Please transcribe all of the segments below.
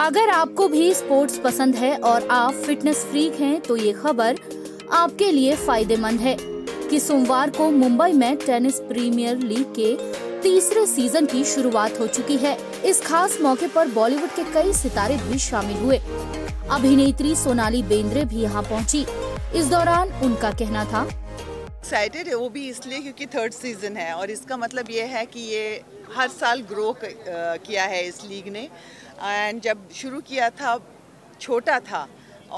अगर आपको भी स्पोर्ट्स पसंद है और आप फिटनेस फ्रीक हैं तो ये खबर आपके लिए फायदेमंद है कि सोमवार को मुंबई में टेनिस प्रीमियर लीग के तीसरे सीजन की शुरुआत हो चुकी है। इस खास मौके पर बॉलीवुड के कई सितारे भी शामिल हुए। अभिनेत्री सोनाली बेंद्रे भी यहाँ पहुँची। इस दौरान उनका कहना था, एक्साइटेड है वो भी इसलिए क्योंकि थर्ड सीजन है और इसका मतलब ये है कि ये हर साल ग्रो किया है इस लीग ने। एंड जब शुरू किया था छोटा था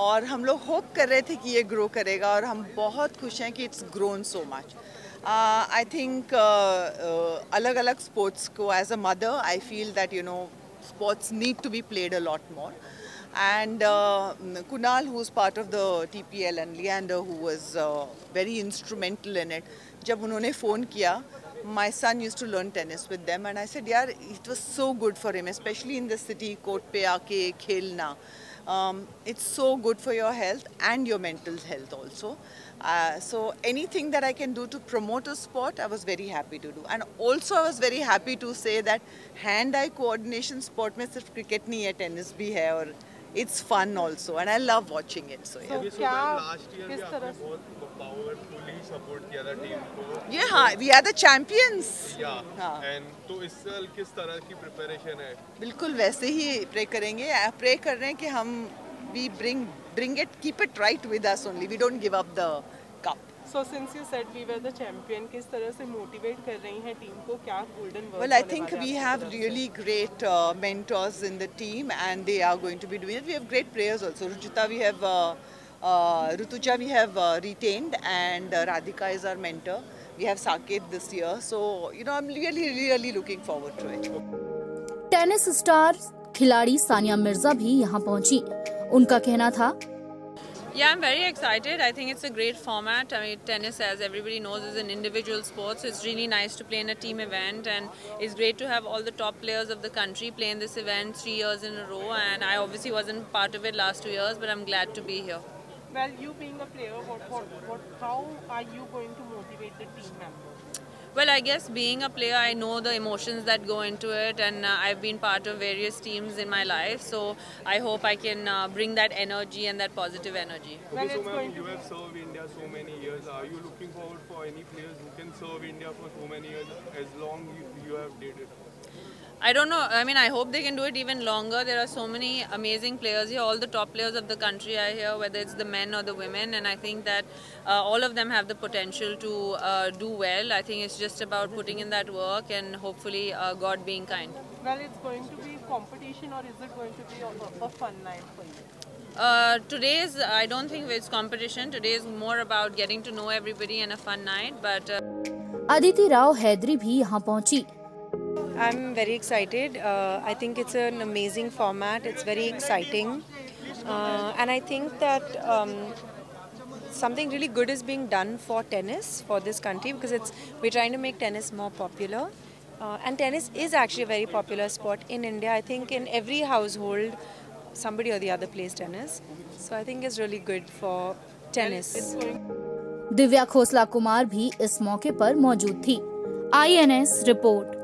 और हम लोग होप कर रहे थे कि ये ग्रो करेगा और हम बहुत खुश हैं कि it's grown so much. I think अलग अलग स्पोर्ट्स को as a mother I feel that you know sports need to be played a lot more. And Kunal, who's part of the TPL, and Leander, who was very instrumental in it. जब उन्होंने phone किया, my son used to learn tennis with them, and I said, "यार, it was so good for him, especially in the city court पे आके खेलना. It's so good for your health and your mental health also. So anything that I can do to promote a sport, I was very happy to do. And also I was very happy to say that hand-eye coordination sport में सिर्फ cricket नहीं है, tennis भी है और It's fun also, and I love watching it. So yeah. So last year we आपने बहुत powerfully support किया था team को. Yeah, हाँ, we are the champions. Yeah. हाँ. And तो इस साल किस तरह की preparation है? बिल्कुल वैसे ही pray करेंगे. Pray कर रहे हैं कि हम we bring it, keep it right with us only. We don't give up the cup. So since you said we were the champion, किस तरह से motivate कर रही हैं team को, क्या golden word? Well, I think we have really great mentors in the team, and they are going to be doing it. We have great players also. Rutuja we have retained, and Radhika is our mentor. We have Saket this year, so you know I'm really looking forward to it. Tennis star खिलाड़ी सानिया मिर्जा भी यहाँ पहुँची। उनका कहना था, Yeah, I'm very excited. I think it's a great format. I mean, tennis, as everybody knows, is an individual sport, so it's really nice to play in a team event, and it's great to have all the top players of the country play in this event 3 years in a row. And I obviously wasn't part of it last 2 years, but I'm glad to be here. Well, you being a player, how are you going to motivate the team members? Well, I guess being a player, I know the emotions that go into it, and I've been part of various teams in my life, so I hope I can bring that energy and that positive energy. Okay, so ma'am, you have served India so many years. Are you looking forward for any players who can serve India for so many years, as long you have did it? I don't know. I mean, I hope they can do it even longer. There are so many amazing players here. All the top players of the country are here, whether it's the men or the women. And I think that all of them have the potential to do well. I think it's just about putting in that work and hopefully God being kind. Well, it's going to be competition, or is it going to be a fun night for you? Today's, I don't think it's competition. Today is more about getting to know everybody and a fun night. But Aditi Rao Hydari भी यहाँ पहुँची. I'm very excited. I think it's an amazing format. It's very exciting, and I think that something really good is being done for tennis for this country, because we're trying to make tennis more popular, and tennis is actually a very popular sport in India. I think in every household, somebody or the other plays tennis, so I think it's really good for tennis. Divya Khosla Kumar भी इस मौके पर मौजूद थी। INS report.